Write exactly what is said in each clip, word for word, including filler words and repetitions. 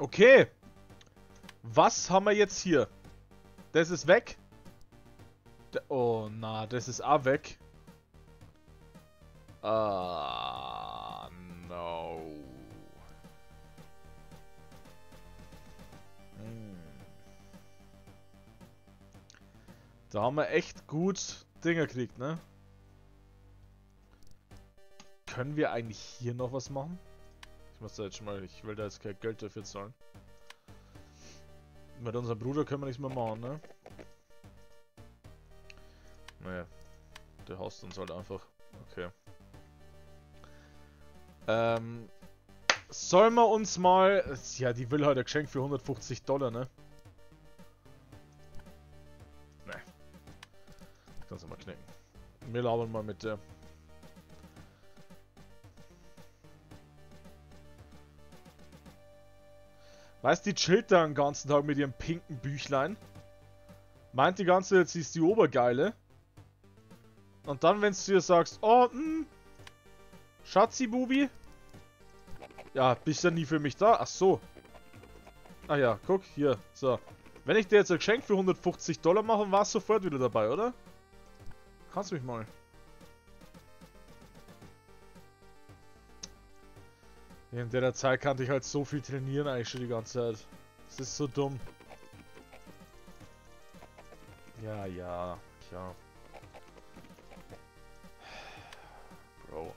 Okay. Was haben wir jetzt hier? Das ist weg. Oh, na, das ist auch weg. Ah, uh, no. Hm. Da haben wir echt gut Dinger gekriegt, ne? Können wir eigentlich hier noch was machen? Ich muss da jetzt schon mal, ich will da jetzt kein Geld dafür zahlen. Mit unserem Bruder können wir nichts mehr machen, ne? Naja, der haust uns halt einfach. Okay. Ähm, sollen wir uns mal... Ja, die will halt ein Geschenk für hundertfünfzig Dollar, ne? Ne. Ich kann's mal knicken. Wir labern mal mit der... Weißt du, die chillt da den ganzen Tag mit ihrem pinken Büchlein. Meint die ganze Zeit, sie ist die Obergeile. Und dann, wenn du dir sagst, oh, mh, Schatzi, Bubi. Ja, bist ja nie für mich da. Ach so. Ah ja, guck, hier. So. Wenn ich dir jetzt ein Geschenk für hundertfünfzig Dollar mache, war es sofort wieder dabei, oder? Kannst du mich mal. In der Zeit kannte ich halt so viel trainieren eigentlich schon die ganze Zeit. Das ist so dumm. Ja, ja, klar. Bro.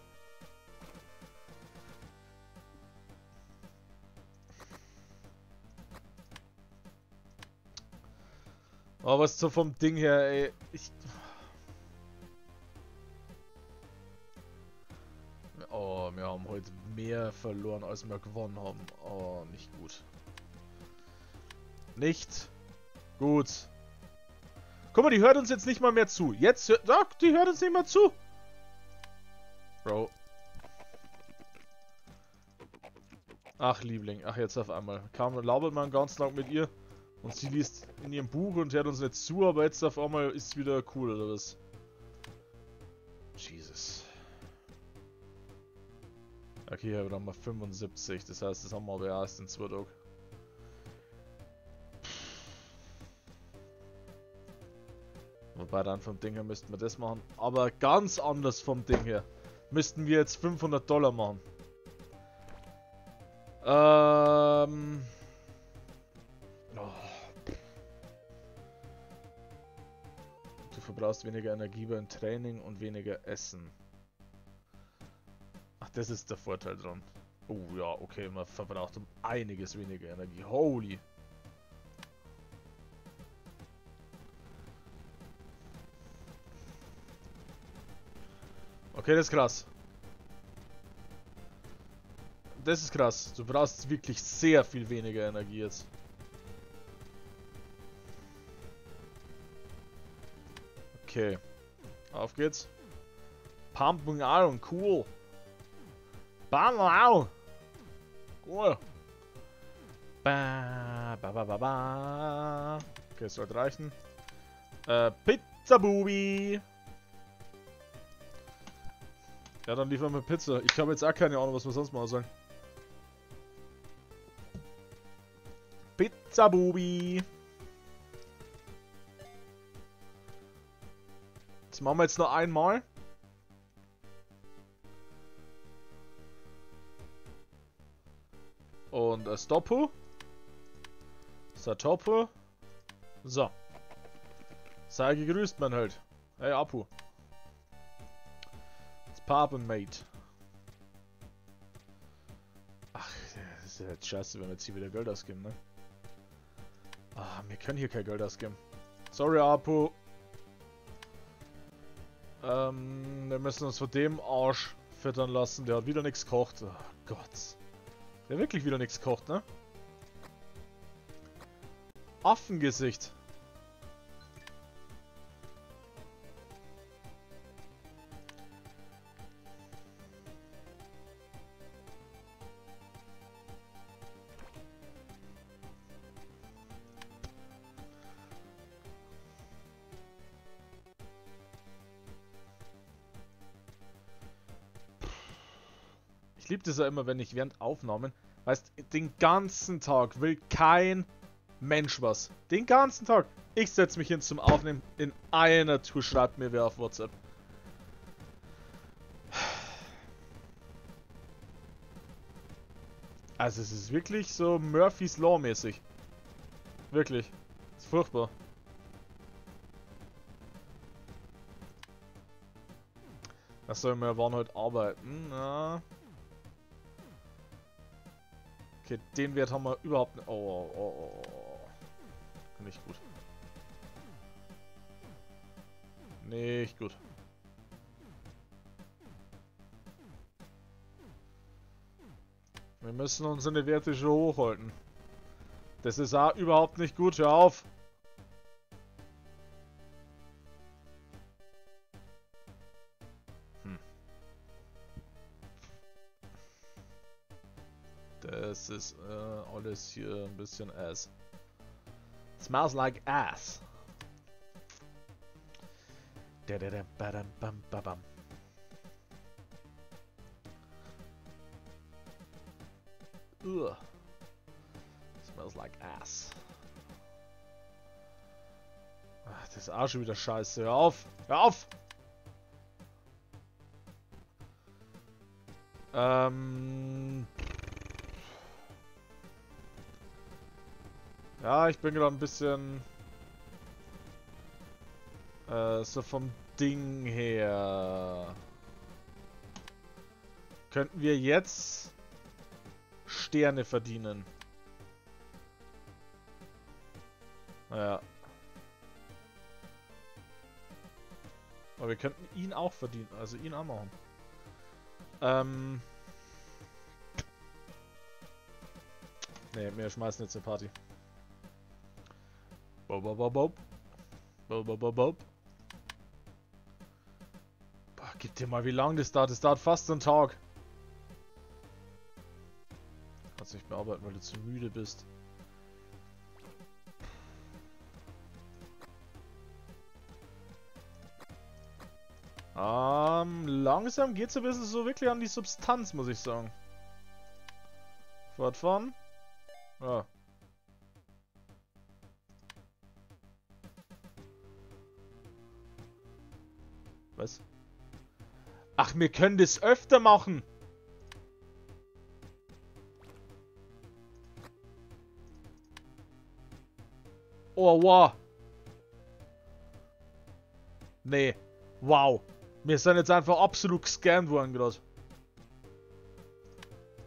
Oh, was so vom Ding her, ey. Ich... Oh, wir haben heute mehr verloren, als wir gewonnen haben. Oh, nicht gut. Nicht gut. Guck mal, die hört uns jetzt nicht mal mehr zu. Jetzt hört... Ach, die hört uns nicht mal zu. Bro. Ach, Liebling. Ach, jetzt auf einmal. Kam und labert man ganz lang mit ihr. Und sie liest in ihrem Buch und hört uns nicht zu. Aber jetzt auf einmal ist es wieder cool, oder was? Jesus. Okay, hier haben wir fünfundsiebzig, das heißt, das haben wir aber erst in zwei Tagen. Wobei, dann vom Ding her müssten wir das machen, aber ganz anders vom Ding her. Müssten wir jetzt fünfhundert Dollar machen. Ähm... Oh. Du verbrauchst weniger Energie beim Training und weniger Essen. Das ist der Vorteil dran. Oh ja, okay, man verbraucht um einiges weniger Energie. Holy! Okay, das ist krass. Das ist krass. Du brauchst wirklich sehr viel weniger Energie jetzt. Okay. Auf geht's. Pumping Iron, cool. Bam, wow! Cool! Ba, ba, ba, ba, ba. Okay, es sollte reichen. Äh, Pizza Bubi! Ja, dann liefern wir Pizza. Ich habe jetzt auch keine Ahnung, was wir sonst machen sollen. Pizza Bubi! Das machen wir jetzt noch einmal. Und das Doppel. Satopo. So. Sei gegrüßt, mein Held. Hey, Apu. Das Papen, Mate. Ach, das ist ja jetzt scheiße, wenn wir jetzt hier wieder Geld ausgeben, ne? Ah, wir können hier kein Geld ausgeben. Sorry, Apu. Ähm, wir müssen uns von dem Arsch füttern lassen. Der hat wieder nichts gekocht. Oh Gott. Der wirklich wieder nichts kocht, ne? Affengesicht. Ich liebe das ja immer, wenn ich während Aufnahmen Weißt, den ganzen Tag will kein Mensch was. Den ganzen Tag. Ich setze mich hin zum Aufnehmen. In einer Tour schreibt mir wer auf WhatsApp. Also es ist wirklich so Murphy's Law mäßig. Wirklich. Ist furchtbar. Was soll wir waren heute arbeiten? Na. Okay, den Wert haben wir überhaupt nicht. Oh, oh, oh. Nicht gut. Nicht gut. Wir müssen uns in die Werte schon hochhalten. Das ist auch überhaupt nicht gut. Hör auf! Hm. Das ist äh, alles hier ein bisschen ass. It smells like ass. Da da da badam bam babam. Ugh. Smells like ass. Ach, das ist auch schon wieder scheiße. Hör auf! Hör auf! Ähm. Ja, ich bin gerade ein bisschen. Äh, so vom Ding her. Könnten wir jetzt Sterne verdienen. Naja. Aber wir könnten ihn auch verdienen. Also ihn auch machen. Ähm. Ne, wir schmeißen jetzt eine Party. Bob, bob, bob, bob. Bob, bob, bob, bob. Boah, gib dir mal, wie lang das dauert. Das dauert fast einen Tag. Kannst nicht mehr arbeiten, weil du zu müde bist. Ähm, langsam geht's ein bisschen so wirklich an die Substanz, muss ich sagen. Fortfahren. Ja. Was? Ach, wir können das öfter machen. Oh, wow. Nee. Wow. Wir sind jetzt einfach absolut gescammt worden gerade.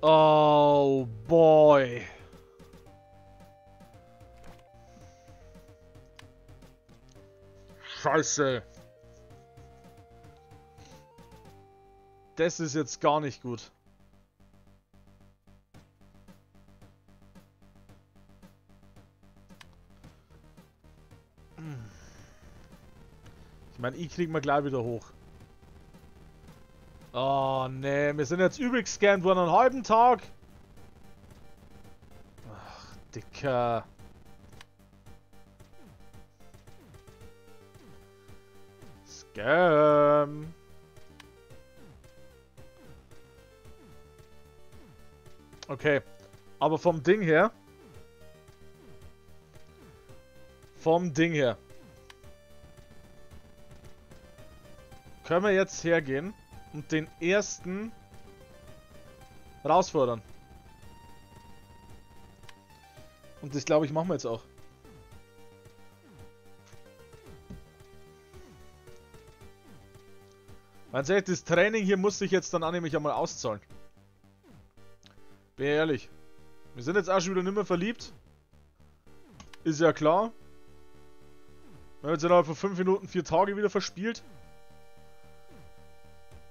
Oh, boy. Scheiße. Das ist jetzt gar nicht gut. Ich meine, ich krieg mal gleich wieder hoch. Oh ne, wir sind jetzt übel gescannt worden einen halben Tag. Ach, Dicker. Scam. Okay, aber vom Ding her. Vom Ding her. Können wir jetzt hergehen und den ersten herausfordern. Und das glaube ich machen wir jetzt auch. Ganz ehrlich, das Training hier muss sich jetzt dann nämlich einmal auszahlen. Bin ehrlich. Wir sind jetzt auch schon wieder nicht mehr verliebt. Ist ja klar. Wir haben jetzt innerhalb von fünf Minuten vier Tage wieder verspielt.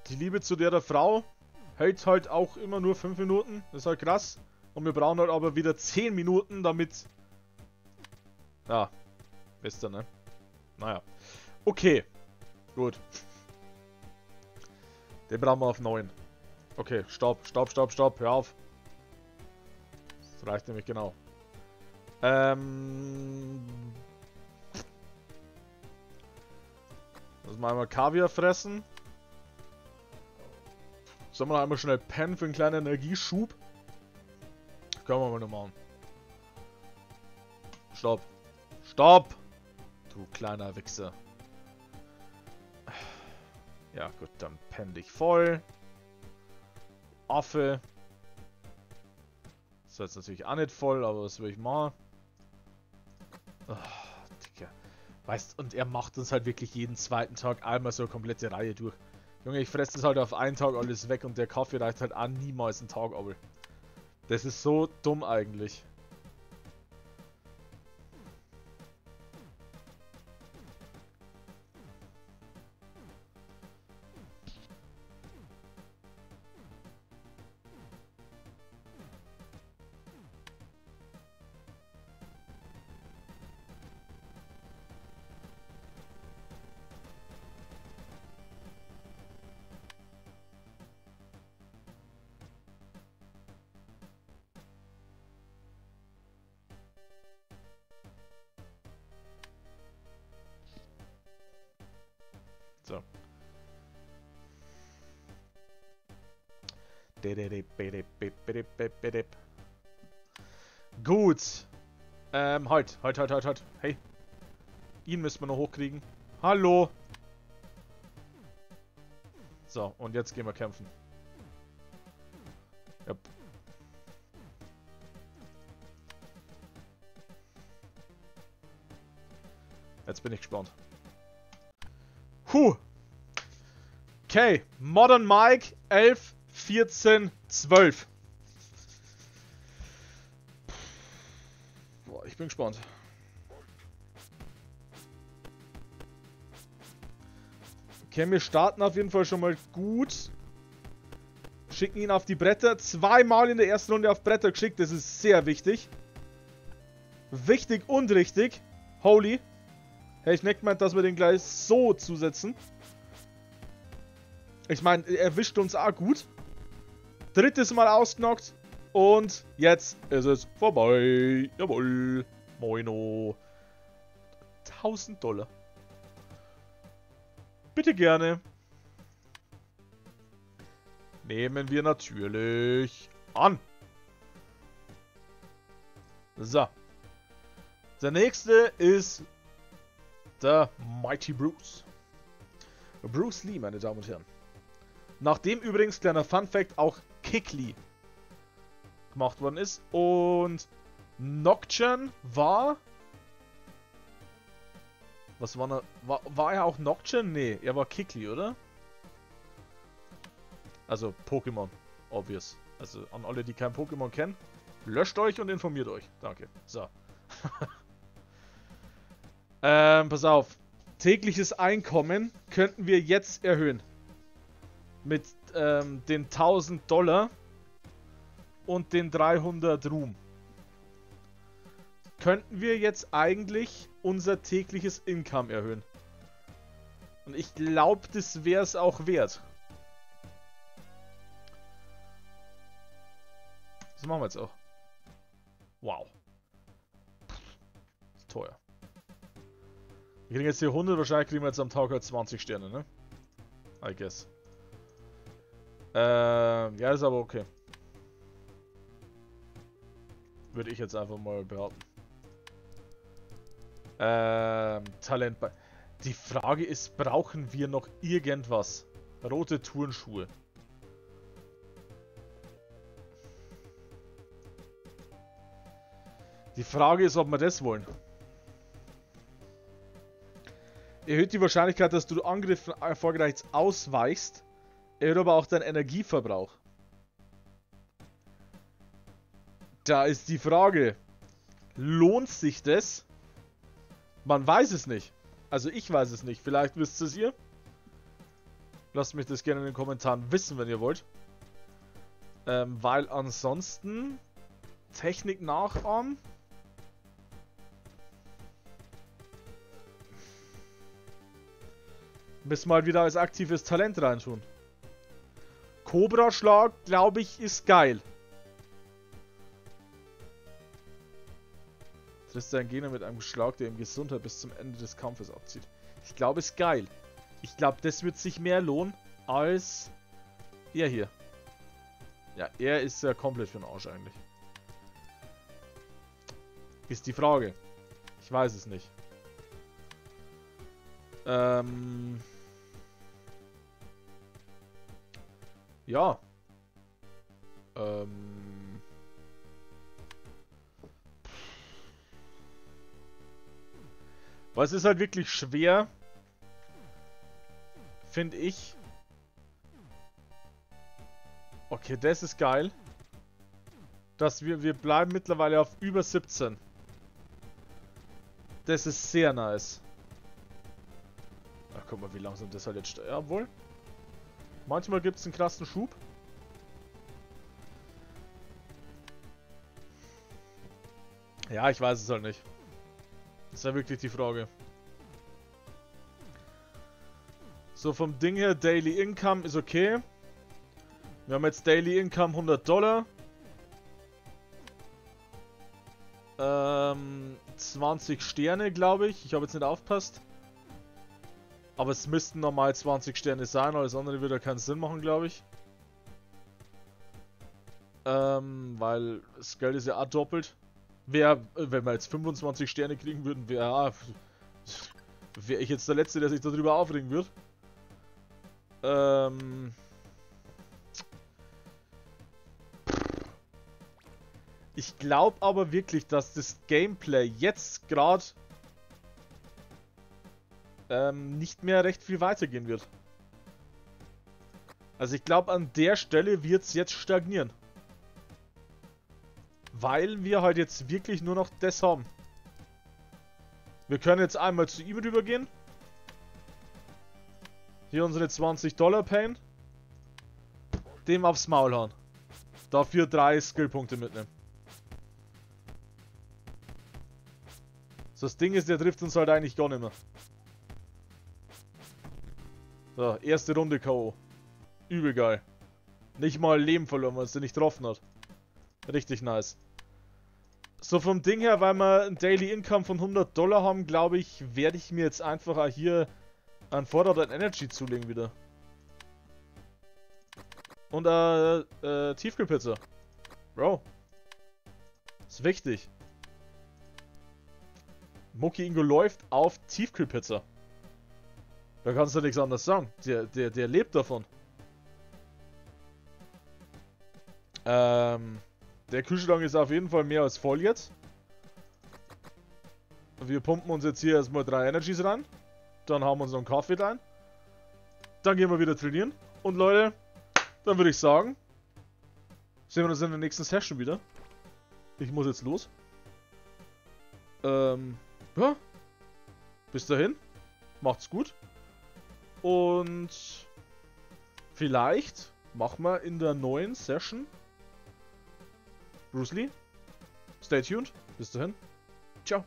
Die Liebe zu der, der Frau hält halt auch immer nur fünf Minuten. Das ist halt krass. Und wir brauchen halt aber wieder zehn Minuten, damit... Ja. Bester, ne? Naja. Okay. Gut. Den brauchen wir auf neun. Okay, stopp, stopp, stopp, stopp. Hör auf. Das reicht nämlich genau. Ähm... Lass mal einmal Kaviar fressen. Sollen wir noch einmal schnell pennen für einen kleinen Energieschub? Können wir mal noch machen. Stopp. Stopp! Du kleiner Wichser. Ja gut, dann penn dich voll. Affe. Das war jetzt natürlich auch nicht voll, aber das will ich mal. Oh, Digga. Weißt, und er macht uns halt wirklich jeden zweiten Tag einmal so eine komplette Reihe durch. Junge, ich fresse das halt auf einen Tag alles weg und der Kaffee reicht halt auch niemals einen Tag, aber das ist so dumm eigentlich. So. Gut. Ähm, halt, halt, halt, halt, halt. Hey. Ihn müssen wir noch hochkriegen. Hallo. So, und jetzt gehen wir kämpfen. Yep. Jetzt bin ich gespannt. Puh. Okay, Modern Mike, elf, vierzehn, zwölf. Boah, ich bin gespannt. Okay, wir starten auf jeden Fall schon mal gut. Schicken ihn auf die Bretter. Zweimal in der ersten Runde auf Bretter geschickt, das ist sehr wichtig. Wichtig und richtig. Holy. Hey, ich neck mal, dass wir den gleich so zusetzen. Ich meine, er erwischt uns auch gut. Drittes Mal ausgenockt. Und jetzt ist es vorbei. Jawohl. Moino. tausend Dollar. Bitte gerne. Nehmen wir natürlich an. So. Der nächste ist der Mighty Bruce. Bruce Lee, meine Damen und Herren. Nachdem übrigens, kleiner Funfact, auch Kikly gemacht worden ist. Und Nocturne war... Was war er? War, war er auch Nocturne? Nee, er war Kikly, oder? Also Pokémon, obvious. Also an alle, die kein Pokémon kennen, löscht euch und informiert euch. Danke. So. Ähm, pass auf. Tägliches Einkommen könnten wir jetzt erhöhen. Mit ähm, den tausend Dollar und den dreihundert Ruhm. Könnten wir jetzt eigentlich unser tägliches Income erhöhen. Und ich glaube, das wäre es auch wert. Das machen wir jetzt auch. Wow. Ist teuer. Wir kriegen jetzt hier hundert, wahrscheinlich kriegen wir jetzt am Tag halt zwanzig Sterne, ne? I guess. Ähm, ja, ist aber okay. Würde ich jetzt einfach mal behaupten. Ähm, Talent bei... Die Frage ist, brauchen wir noch irgendwas? Rote Turnschuhe. Die Frage ist, ob wir das wollen. Erhöht die Wahrscheinlichkeit, dass du Angriffen erfolgreich ausweichst, erhöht aber auch deinen Energieverbrauch. Da ist die Frage, lohnt sich das? Man weiß es nicht. Also ich weiß es nicht, vielleicht wisst es ihr. Lasst mich das gerne in den Kommentaren wissen, wenn ihr wollt. Ähm, weil ansonsten Technik nachahmen. Müssen wir mal wieder als aktives Talent reintun. Cobra-Schlag, glaube ich, ist geil. Triffst deinen Gegner mit einem Schlag, der ihm Gesundheit bis zum Ende des Kampfes abzieht. Ich glaube, ist geil. Ich glaube, das wird sich mehr lohnen als er hier. Ja, er ist ja komplett für den Arsch eigentlich. Ist die Frage. Ich weiß es nicht. Ähm... Ja. Ähm... Was ist halt wirklich schwer, finde ich. Okay, das ist geil. Dass wir, wir bleiben mittlerweile auf über siebzehn. Das ist sehr nice. Ach, guck mal, wie langsam das halt jetzt... Jawohl. Manchmal gibt es einen krassen Schub. Ja, ich weiß es halt nicht. Das ist ja wirklich die Frage. So, vom Ding her, Daily Income ist okay. Wir haben jetzt Daily Income hundert Dollar. Ähm, zwanzig Sterne, glaube ich. Ich habe jetzt nicht aufgepasst. Aber es müssten normal zwanzig Sterne sein, alles andere würde keinen Sinn machen, glaube ich. Ähm, weil das Geld ist ja auch doppelt. Wer, wenn wir jetzt fünfundzwanzig Sterne kriegen würden, wäre wär ich jetzt der Letzte, der sich darüber aufregen wird. Ähm... Ich glaube aber wirklich, dass das Gameplay jetzt gerade ähm, nicht mehr recht viel weitergehen wird. Also ich glaube, an der Stelle wird es jetzt stagnieren. Weil wir halt jetzt wirklich nur noch das haben. Wir können jetzt einmal zu ihm rübergehen. Hier unsere zwanzig Dollar Pain. Dem aufs Maul hauen. Dafür drei Skillpunkte mitnehmen. So, das Ding ist, der trifft uns halt eigentlich gar nicht mehr. So, erste Runde K O Übel geil. Nicht mal Leben verloren, weil es den nicht getroffen hat. Richtig nice. So, vom Ding her, weil wir ein Daily Income von hundert Dollar haben, glaube ich, werde ich mir jetzt einfach hier an Vorrat an Energy zulegen wieder. Und äh, äh, Tiefkühlpizza. Bro. Ist wichtig. Mucki Ingo läuft auf Tiefkühlpizza. Da kannst du nichts anderes sagen. Der, der, der lebt davon. Ähm, der Kühlschrank ist auf jeden Fall mehr als voll jetzt. Wir pumpen uns jetzt hier erstmal drei Energies rein. Dann haben wir uns noch einen Kaffee rein. Dann gehen wir wieder trainieren. Und Leute, dann würde ich sagen, sehen wir uns in der nächsten Session wieder. Ich muss jetzt los. Ähm... Ja, bis dahin, macht's gut und vielleicht machen wir in der neuen Session Bruce Lee. Stay tuned, bis dahin, ciao.